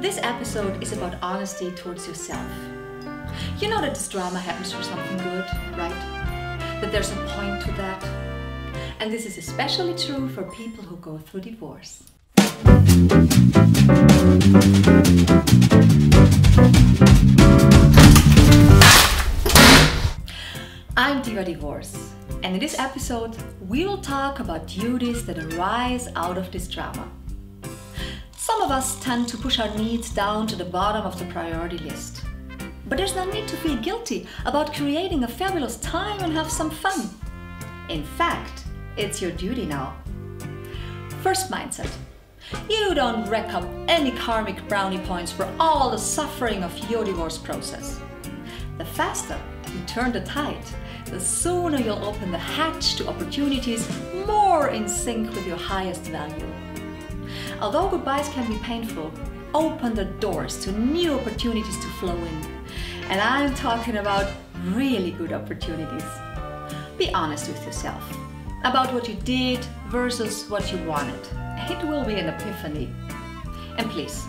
This episode is about honesty towards yourself. You know that this drama happens for something good, right? That there's a point to that. And this is especially true for people who go through divorce. I'm Diva Divorce, and in this episode we will talk about duties that arise out of this drama. Some of us tend to push our needs down to the bottom of the priority list. But there's no need to feel guilty about creating a fabulous time and have some fun. In fact, it's your duty now. First mindset. You don't rack up any karmic brownie points for all the suffering of your divorce process. The faster you turn the tide, the sooner you'll open the hatch to opportunities more in sync with your highest value. Although goodbyes can be painful, open the doors to new opportunities to flow in. And I'm talking about really good opportunities. Be honest with yourself about what you did versus what you wanted. It will be an epiphany. And please,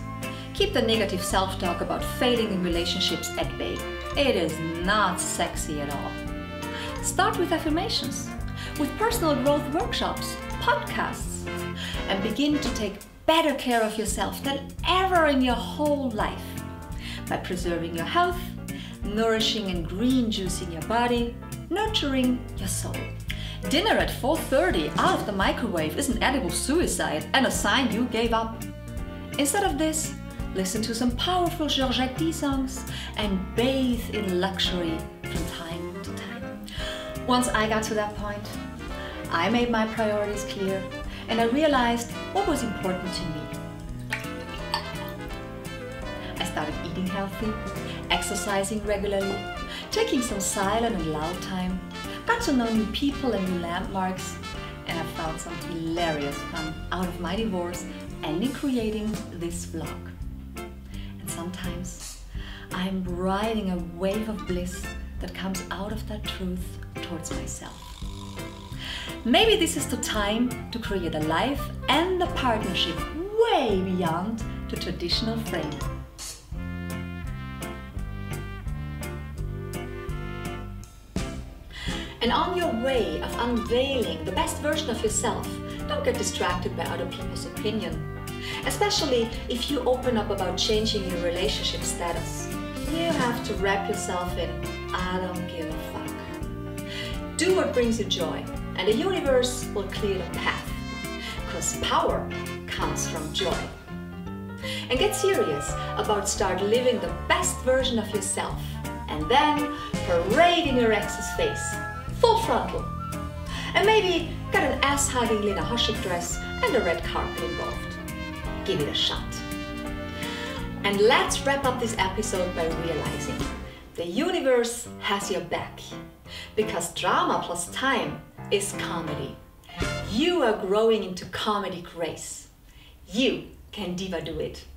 keep the negative self-talk about failing in relationships at bay. It is not sexy at all. Start with affirmations, with personal growth workshops, podcasts, and begin to take better care of yourself than ever in your whole life by preserving your health, nourishing and green juicing your body, nurturing your soul. Dinner at 4:30 out of the microwave is an edible suicide and a sign you gave up. Instead of this, listen to some powerful Georgette D songs and bathe in luxury from time to time. Once I got to that point, I made my priorities clear and I realized what was important to me. I started eating healthy, exercising regularly, taking some silent and loud time, got to know new people and new landmarks, and I found some hilarious fun out of my divorce and in creating this vlog. And sometimes I'm riding a wave of bliss that comes out of that truth towards myself. Maybe this is the time to create a life and a partnership way beyond the traditional frame. And on your way of unveiling the best version of yourself, don't get distracted by other people's opinion. Especially if you open up about changing your relationship status. You have to wrap yourself in, I don't give a fuck. Do what brings you joy, and the universe will clear the path. Because power comes from joy. And get serious about start living the best version of yourself, and then parade in your ex's face. Full frontal. And maybe get an ass-hugging Lena Hoschek dress and a red carpet involved. Give it a shot. And let's wrap up this episode by realizing the universe has your back. Because drama plus time is comedy. You are growing into comedy grace. You can diva do it.